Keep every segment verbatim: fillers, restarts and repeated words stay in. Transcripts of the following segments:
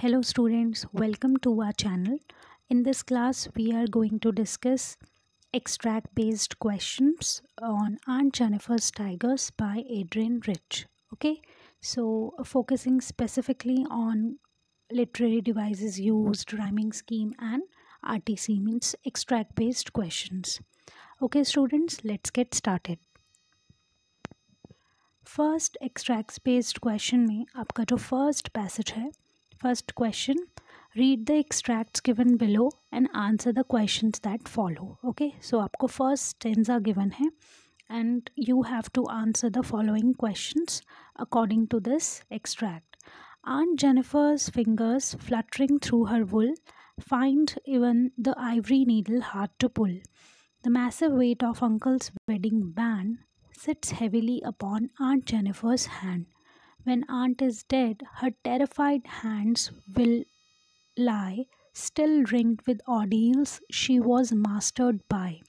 Hello students, welcome to our channel. In this class we are going to discuss extract based questions on Aunt Jennifer's Tigers by Adrian Rich. Okay, so uh, focusing specifically on literary devices used, rhyming scheme and R T C means extract based questions. Okay students, let's get started. First extract based question में आपका जो first passage है, First question, read the extracts given below and answer the questions that follow. Okay, so आपको first stanza given है and you have to answer the following questions according to this extract. Aunt Jennifer's fingers fluttering through her wool, find even the ivory needle hard to pull. The massive weight of Uncle's wedding band sits heavily upon Aunt Jennifer's hand. When aunt is dead, her terrified hands will lie, still ringed with ordeals she was mastered by.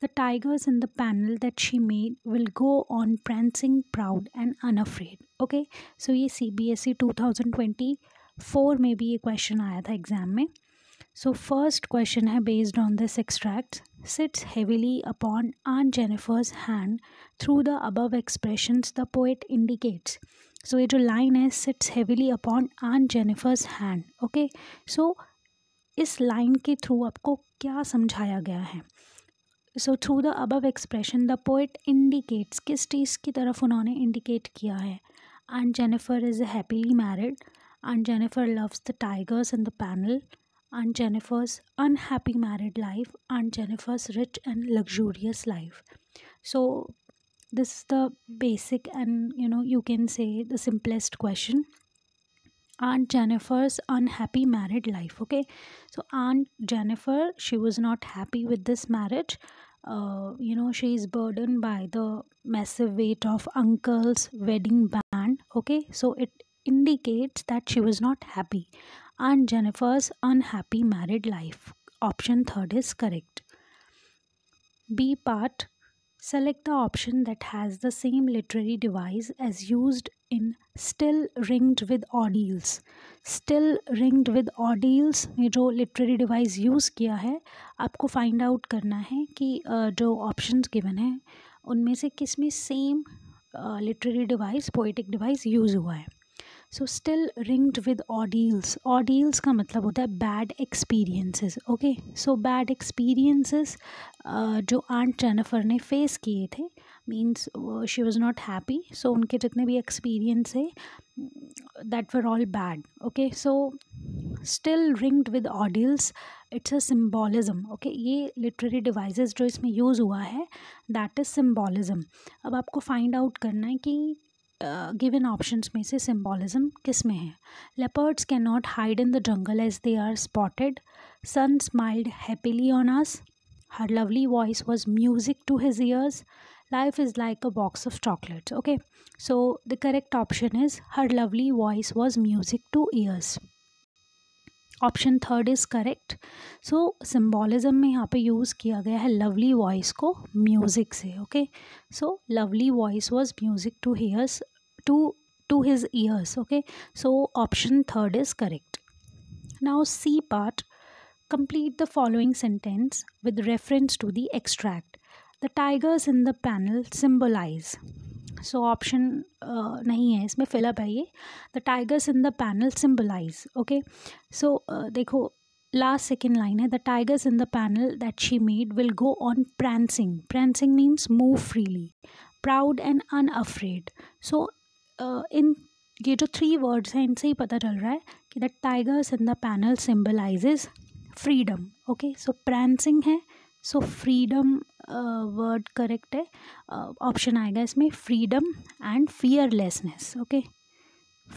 The tigers in the panel that she made will go on prancing proud and unafraid. Okay, so ये C B S E twenty twenty-four में भी ये question आया था exam में. So first question है based on this extract, sits heavily upon Aunt Jennifer's hand. Through the above expressions the poet indicates. So ये जो line है sits heavily upon Aunt Jennifer's hand. Okay, so इस line के through आपको क्या समझाया गया है? So through the above expression the poet indicates, किस चीज़ की तरफ उन्होंने indicate किया है? Aunt Jennifer is happily married. Aunt Jennifer loves the tigers in the panel. Aunt Jennifer's unhappy married life, Aunt Jennifer's rich and luxurious life. So this is the basic and you know you can say the simplest question. Aunt Jennifer's unhappy married life. Okay, so Aunt Jennifer, she was not happy with this marriage. Uh, you know, she is burdened by the massive weight of Uncle's wedding band. Okay, so it indicates that she was not happy. Aunt Jennifer's unhappy married life. Option third is correct. B part, select the option that has the same literary device as used in still ringed with ordeals. Still ringed with ordeals में जो literary device use किया है, आपको find out करना है कि जो options given हैं, उनमें से किस में same literary device, poetic device use हुआ है. So still ringed with ordeals, ordeals का मतलब होता है bad experiences. Okay, so bad experiences जो आंट जेनिफर ने फेस किए थे, means she was not happy. So उनके जितने भी एक्सपीरियंस है that were all bad. Okay, so still ringed with ordeals, it's a symbolism. Okay, ये लिटरेरी डिवाइसेस जो इसमें यूज़ हुआ है दैट इज़ सिम्बॉलिज्म. अब आपको फाइंड आउट करना है कि गिवन uh, ऑप्शंस में से सिम्बॉलिज्म किस में है. Leopards can not hide in the jungle as they are spotted. Sun smiled happily on us. Her lovely voice was music to his ears. Life is like a box of chocolates. Okay, so the correct option is her lovely voice was music to ears. Option third is correct. So symbolism में यहाँ पे use किया गया है lovely voice को music से. Okay, so lovely voice was music to hears to to his ears. Okay, so option third is correct. Now C part, complete the following sentence with reference to the extract. The tigers in the panel symbolize. So option नहीं है इसमें, fill up है ये. The tigers in the panel symbolize. Okay, so देखो last second line है, the tigers in the panel that she made will go on prancing. Prancing means move freely, proud and unafraid. So in ये जो three words हैं इनसे ही पता चल रहा है कि the tigers in the panel symbolises freedom. Okay, so prancing है, सो फ्रीडम वर्ड करेक्ट है. ऑप्शन uh, आएगा इसमें freedom and fearlessness. Okay,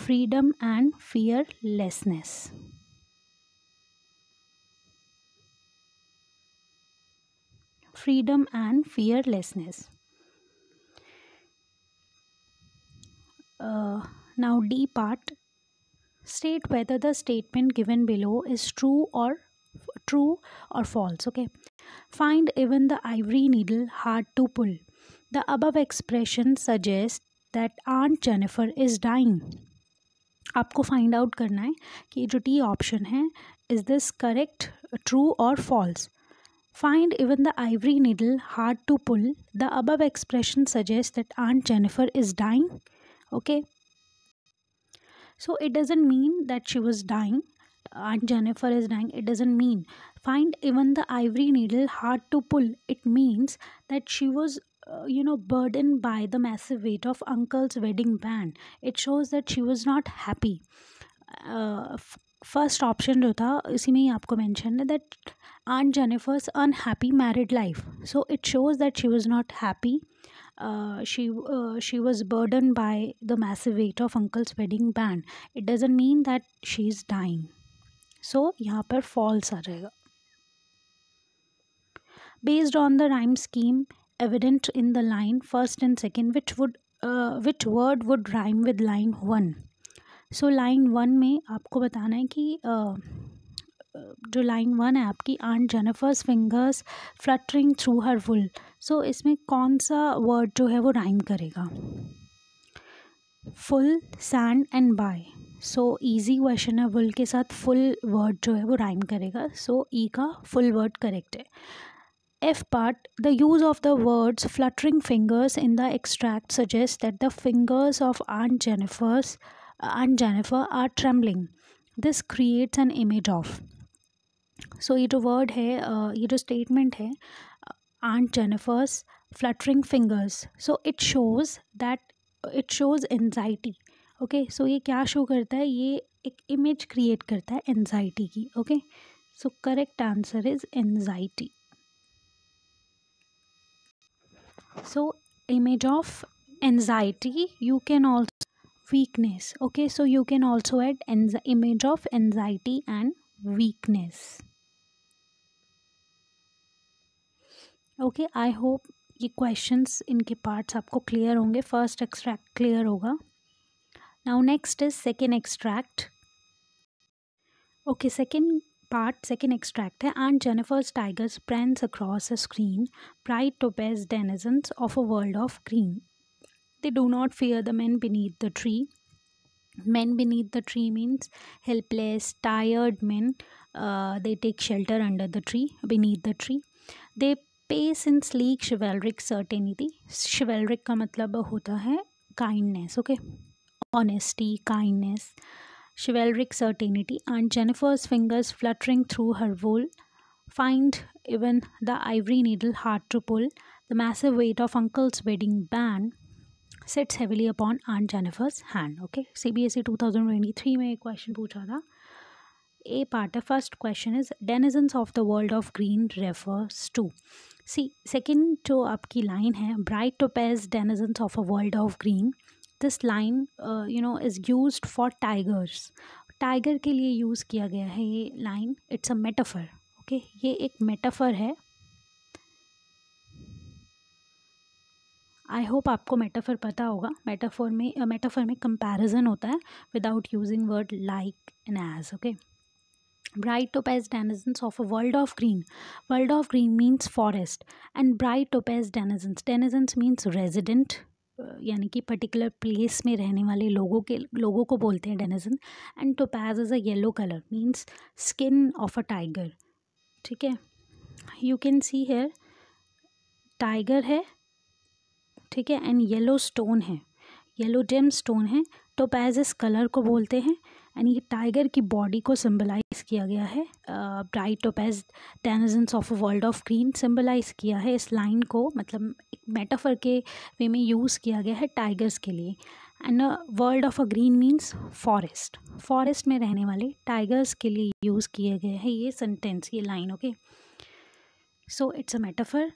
freedom and fearlessness. Freedom and fearlessness. Now D part, state whether the statement given below is true or true or false. Okay, find even the ivory needle hard to pull. The above expression suggests that Aunt Jennifer is dying. आपको find out करना है कि जो D option है, is this correct, true और false. Find even the ivory needle hard to pull. The above expression suggests that Aunt Jennifer is dying. Okay. So it doesn't mean that she was dying. Aunt Jennifer is dying. It doesn't mean. Find even the ivory needle hard to pull. It means that she was, uh, you know, burdened by the massive weight of uncle's wedding band. It shows that she was not happy. Uh, first option जो था इसी में ही आपको mention है that aunt Jennifer's unhappy married life. So it shows that she was not happy, she she was burden by the massive weight of uncles wedding band. It doesn't mean that she is dying. So यहाँ पर false आ जाएगा. Based on the rhyme scheme evident in the line first and second, which would which word would rhyme with line one. So line one में आपको बताना है कि uh, जो लाइन वन है आपकी, aunt Jennifer's fingers fluttering through her wool. So इसमें कौन सा वर्ड जो है वो राइम करेगा? Full, sand and by. So easy question है, वुल के साथ फुल वर्ड जो है वो राइम करेगा. सो so, ई का फुल वर्ड करेक्ट है. F part, the use of the words fluttering fingers in the extract suggests that the fingers of Aunt Jennifer's Aunt Jennifer are trembling. This creates an image of. So ये जो word है, uh, ये जो statement है, Aunt Jennifer's fluttering fingers. So it shows that it shows anxiety. Okay, so ये क्या show करता है? ये एक image create करता है anxiety की. Okay, so correct answer is anxiety. So image of anxiety. You can also weakness. Okay, so you can also add an image of anxiety and weakness. Okay, I hope ये questions इनके parts आपको clear होंगे. First extract clear होगा. Now next is second extract. Okay, second part, second extract है. Aunt Jennifer's tiger springs across a screen. Bright topaz denizens of a world of green. They do not fear the men beneath the tree. Men beneath the tree means helpless, tired men. Uh, they take shelter under the tree, beneath the tree. They pace in sleek chivalric certainty. Chivalric का मतलब होता है kindness, okay? Honesty, kindness. Chivalric certainty. Aunt Jennifer's fingers fluttering through her wool. Find even the ivory needle hard to pull. The massive weight of uncle's wedding band sits heavily upon Aunt Jennifer's hand. Okay, C B S E twenty twenty-three में एक question पूछा था. A part है. First question is denizens of the world of green refers to. C second जो आपकी line है, bright topaz denizens of a world of green. This line you know is used for tigers. Tiger के लिए use किया गया है ये line. It's a metaphor. Okay, ये एक मेटाफर है. आई होप आपको मेटाफर पता होगा. मेटाफर में मेटाफर में कंपैरिजन होता है without using word like and as. Okay, bright topaz denizens of a world of green. World of green means forest and bright topaz denizens, denizens means resident, यानी कि particular place में रहने वाले लोगों के लोगों को बोलते हैं denizen. And topaz is a yellow colour, means skin of a tiger. ठीक है, you can see here tiger है, ठीक है, एंड येलो स्टोन है, येलो जेम स्टोन है. टोपैज इस कलर को बोलते हैं एंड ये टाइगर की बॉडी को सिंबलाइज़ किया गया है. Bright topaz denizens of a world of green symbolise किया है इस लाइन को, मतलब एक मेटाफर के वे में यूज़ किया गया है टाइगर्स के लिए. And world of a green means forest, forest में रहने वाले टाइगर्स के लिए यूज़ किया गया है ये सेंटेंस, ये line. Okay, so it's a metaphor.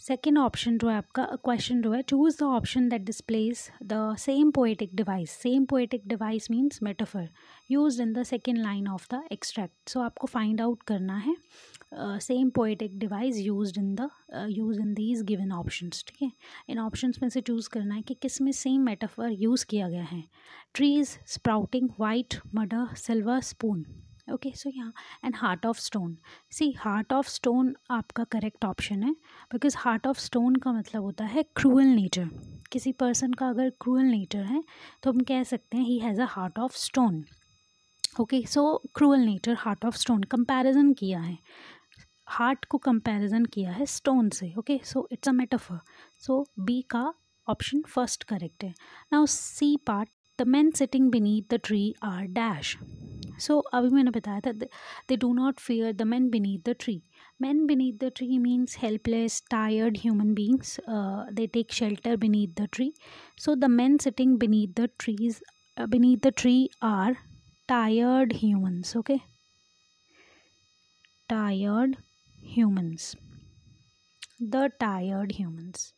Second option जो है आपका क्वेश्चन जो है, choose the option that displace the same poetic device. Same poetic device means metaphor used in the second line of the extract. So आपको find out करना है same poetic device used in the use in these given options. ठीक है, इन options में से choose करना है कि किस में सेम मेटाफर यूज़ किया गया है. Trees sprouting white mother silver spoon. Okay so यहाँ and heart of stone. C heart of stone आपका करेक्ट ऑप्शन है बिकॉज हार्ट ऑफ स्टोन का मतलब होता है क्रूअल नेचर. किसी पर्सन का अगर क्रूअल नेचर है तो हम कह सकते हैं he has a heart of stone. Okay so cruel nature heart of stone comparison किया है, हार्ट को कंपैरिजन किया है स्टोन से. Okay so it's a metaphor. So B का ऑप्शन फर्स्ट करेक्ट है. Now C part the man sitting beneath the tree are dash. So अभी मैंने बताया था they do not fear the man beneath the tree. Man beneath the tree means helpless tired human beings. They take shelter beneath the tree. So the man sitting beneath the trees beneath the tree are tired humans. Okay tired humans the tired humans.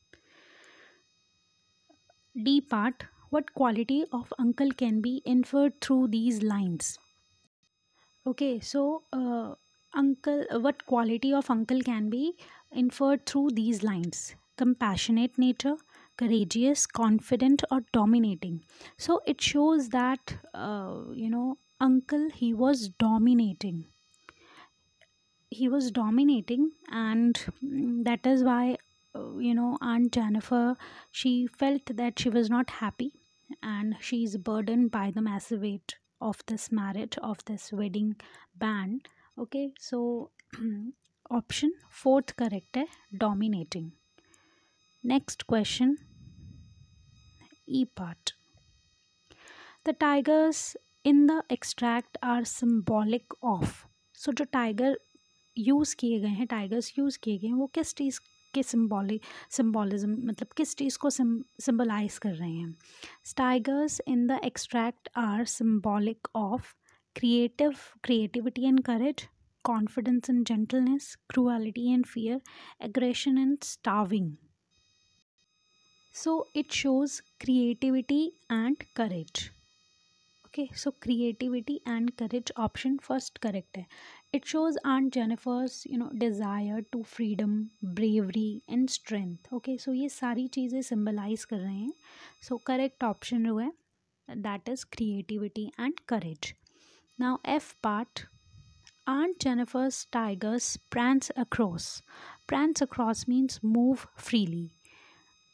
D part, what quality of uncle can be inferred through these lines? Okay, so uh, uncle, what quality of uncle can be inferred through these lines? Compassionate nature, courageous, confident or dominating. So it shows that, uh, you know, uncle, he was dominating. He was dominating and that is why you know Aunt Jennifer, she felt that she was not happy and she is burdened by the massive weight of this marriage, of this wedding ban. Okay, so option fourth correct hai, dominating. Next question, E part. The tigers in the extract are symbolic of. So जो tiger use किए गए हैं, tigers use किए गए हैं वो किस चीज़ के सिम्बॉलिक सिम्बॉलिज्म मतलब किस चीज़ को सिम्बलाइज कर रहे हैं. Tigers in the extract are symbolic of creative creativity and courage, confidence and gentleness, cruelty and fear, aggression and starving. So it shows creativity and courage. Okay so creativity and courage option first correct है. It shows Aunt Jennifer's, you know, desire to freedom, bravery and strength. Okay, so ये सारी चीज़ें symbolize कर रहे हैं. So correct option जो है, that is creativity and courage. Now F part, Aunt Jennifer's tigers prance across. Prance across means move freely.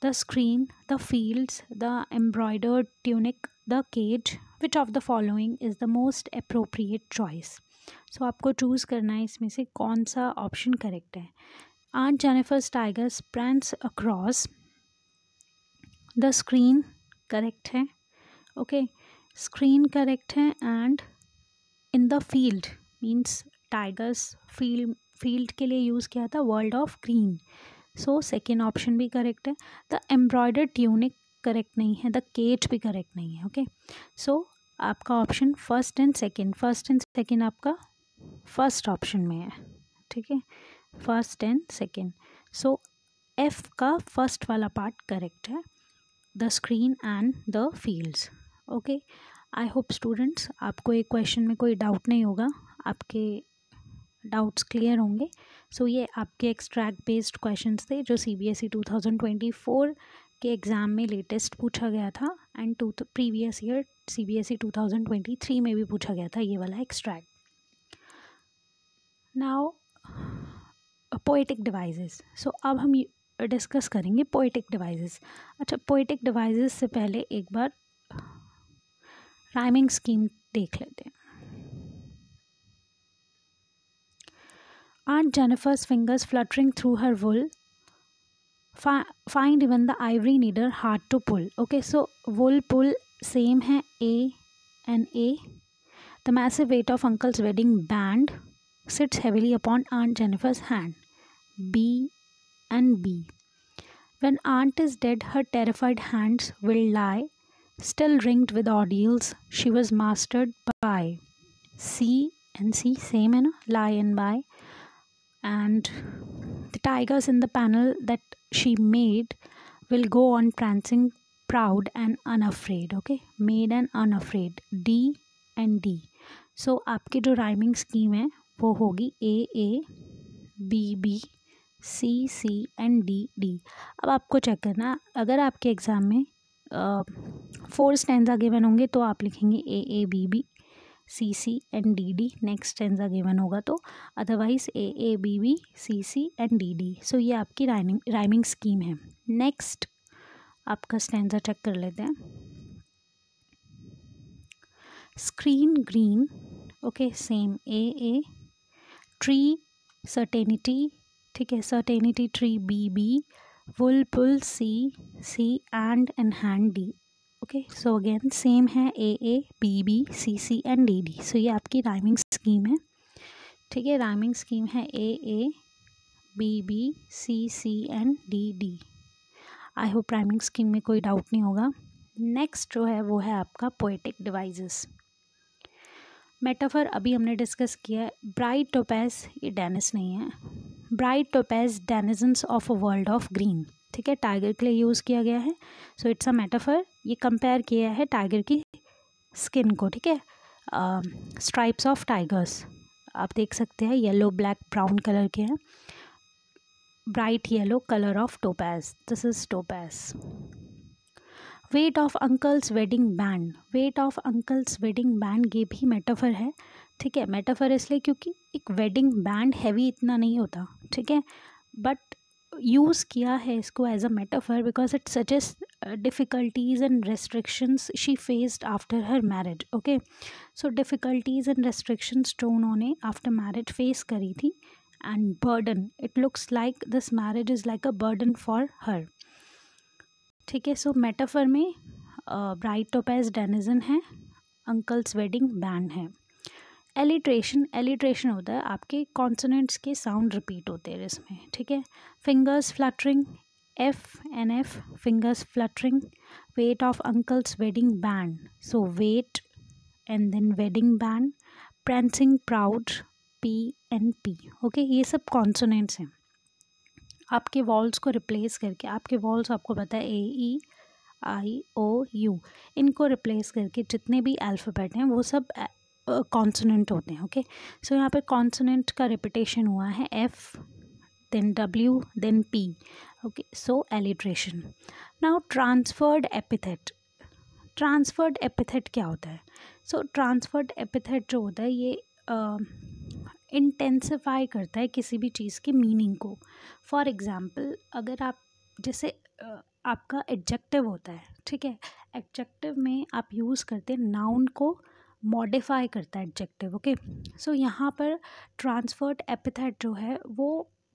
The screen, the fields, the embroidered tunic, the cage. Which of the following is the most appropriate choice? So so, आपको choose करना है इसमें से कौन सा option correct है. Aunt Jennifer's tigers prance across the screen correct है. Okay screen correct है and in the field means tigers field field के लिए यूज़ किया था world of green. So second option भी करेक्ट है. द एम्ब्रॉयडर्ड ट्यूनिक करेक्ट नहीं है, द केट भी करेक्ट नहीं है. Okay okay? सो so, आपका option first and second, first and second आपका फर्स्ट ऑप्शन में है. ठीक है first and second. So F का फर्स्ट वाला पार्ट करेक्ट है, the screen and the fields. Okay I hope students आपको एक क्वेश्चन में कोई डाउट नहीं होगा, आपके डाउट्स क्लियर होंगे. सो so, ये आपके एक्सट्रैक्ट बेस्ड क्वेश्चंस थे जो CBSE two thousand twenty four के एग्ज़ाम में लेटेस्ट पूछा गया था and to previous year CBSE two thousand twenty three में भी पूछा गया था ये वाला extract. Now poetic devices. So अब हम डिस्कस करेंगे पोएटिक डिवाइसेस. अच्छा पोएटिक डिवाइसेस से पहले एक बार राइमिंग स्कीम देख लेते हैं. Aunt Jennifer's fingers fluttering through her wool, find even the ivory needle hard to pull. Okay, so wool pull same है, A and A. The massive weight of uncle's wedding band sits heavily upon Aunt Jennifer's hand, B and B. When aunt is dead, her terrified hands will lie, still ringed with ordeals she was mastered by, C and C same है ना, lie and by. And the tigers in the panel that she made will go on prancing proud and unafraid. Okay, made and unafraid, D and D. So आपकी जो rhyming scheme है वो होगी A A, B B, C C and D D. अब आपको check करना, अगर आपके एग्ज़ाम में फोर स्टैंजा गिवन होंगे तो आप लिखेंगे A A B B, C C and D D next stanza given होगा तो otherwise A A B B C C and D D. So ये आपकी राइमिंग राइमिंग स्कीम है। नेक्स्ट आपका स्टेंजा चेक कर लेते हैं। Screen green, okay same A A, tree certainty, ठीक है certainty tree B B, wool pull C C and and hand D. Okay so again same है A A B B C C and D D. So ये आपकी rhyming scheme है, ठीक है rhyming scheme है A A B B C C and D D. I hope rhyming scheme में कोई doubt नहीं होगा। नेक्स्ट जो है वो है आपका पोएटिक डिवाइसेस। मेटाफर अभी हमने डिस्कस किया है। ब्राइट टोपैज, ये डेनिस नहीं है, bright topaz denizens of a world of green, ठीक है टाइगर के लिए यूज़ किया गया है। सो इट्स अ मेटाफर, ये कंपेयर किया है टाइगर की स्किन को, ठीक है स्ट्राइप्स ऑफ टाइगर्स आप देख सकते हैं येलो ब्लैक ब्राउन कलर के हैं। Bright yellow colour of topaz, this is topaz. Weight of uncles wedding band, weight of uncles wedding band ये भी मेटाफर है, ठीक है मेटाफर इसलिए क्योंकि एक वेडिंग बैंड हैवी इतना नहीं होता, ठीक है बट यूज़ किया है इसको as a metaphor because it suggest difficulties and restrictions she faced after her marriage. Okay so difficulties and restrictions जो उन्होंने आफ्टर मैरिज फेस करी थी, and burden, it looks like this marriage is like a burden for her, ठीक है। सो metaphor में bright topaz denizen है, uncles wedding band है। Alliteration, alliteration होता है आपके कॉन्सोनेंट्स के साउंड रिपीट होते हैं इसमें, ठीक है। Fingers fluttering, F and F fingers fluttering. Weight of uncles wedding band, so weight and then wedding band. Prancing proud, P and P, okay ये सब कॉन्सोनेंट्स हैं। आपके वॉल्स को रिप्लेस करके, आपके वॉल्स आपको पता है ए ई आई ओ यू, इनको रिप्लेस करके जितने भी अल्फ़ाबेट हैं वो सब कॉन्सोनेंट होते हैं। ओके सो यहाँ पे कॉन्सोनेंट का रिपीटेशन हुआ है, F then W then P, okay so alliteration. Now transferred epithet, transferred epithet क्या होता है? सो ट्रांसफर्ड एपिथेट जो होता है ये uh, इंटेंसिफाई करता है किसी भी चीज़ की मीनिंग को। फॉर एग्ज़ाम्पल अगर आप जैसे आपका एडजेक्टिव होता है, ठीक है एडजेक्टिव में आप यूज़ करते हैं नाउन को मॉडिफाई करता है एडजेक्टिव। ओके सो यहाँ पर ट्रांसफर्ड एपिथेट जो है वो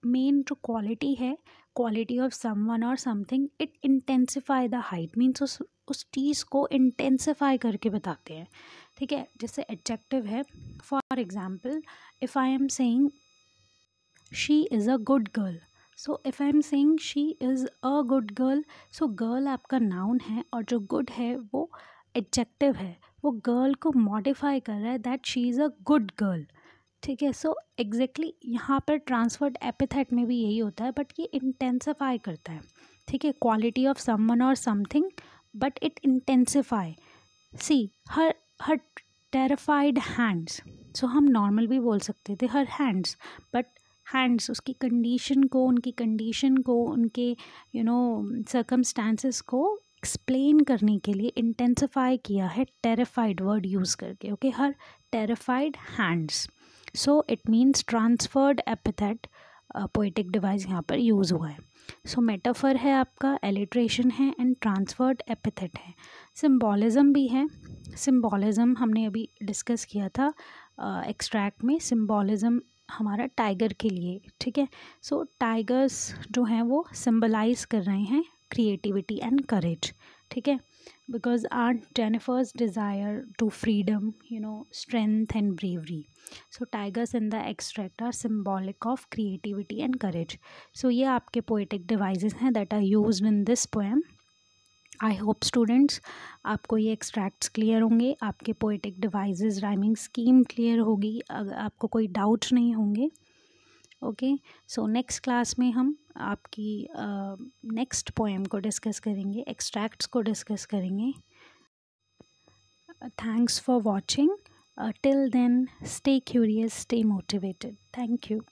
मेन जो क्वालिटी है, क्वालिटी ऑफ समवन और something, it intensify the height, means उस उस चीज़ को इंटेंसिफाई करके बताते हैं, ठीक है जैसे एडजेक्टिव है। For example if I am saying she is a good girl, so if I am saying she is a good girl, so girl आपका नाउन है और जो गुड है वो एडजेक्टिव है, वो गर्ल को मॉडिफाई कर रहा है that she is a good girl, ठीक है। सो एग्जैक्टली यहाँ पर ट्रांसफर्ड एपिथेट में भी यही होता है, बट ये इंटेंसिफाई करता है, ठीक है क्वालिटी ऑफ समवन और something but it intensify. See her her terrified hands, so हम नॉर्मल भी बोल सकते थे हर हैंड्स, बट हैंड्स उसकी कंडीशन को, उनकी कंडीशन को, उनके यू नो सर्कमस्टांसेस को एक्सप्लेन करने के लिए इंटेंसिफाई किया है टेरिफाइड वर्ड यूज़ करके। Okay her terrified hands, so it means transferred epithet poetic device यहाँ पर यूज़ हुआ है। सो so, मेटाफर है आपका, एलिट्रेशन है एंड ट्रांसफर्ड एपिथेट है। सिम्बॉलिज़म भी है, सिम्बॉलिज़म हमने अभी डिस्कस किया था एक्सट्रैक्ट uh, में। सिम्बॉलिज़म हमारा टाइगर के लिए, ठीक है सो टाइगर्स जो हैं वो सिम्बलाइज कर रहे हैं क्रिएटिविटी एंड करेज, ठीक है because aunt Jennifer's desire to freedom, you know strength and bravery. So tigers in the extract are symbolic of creativity and courage. So ये आपके पोएटिक डिवाइसेस हैं that are used in this poem. I hope students आपको ये extracts clear होंगे, आपके poetic devices rhyming scheme clear होगी, अगर आपको कोई डाउट नहीं होंगे। ओके सो नेक्स्ट क्लास में हम आपकी नेक्स्ट uh, पोएम को डिस्कस करेंगे, एक्सट्रैक्ट्स को डिस्कस करेंगे। Thanks for watching. Uh, till then, stay curious, stay motivated. Thank you.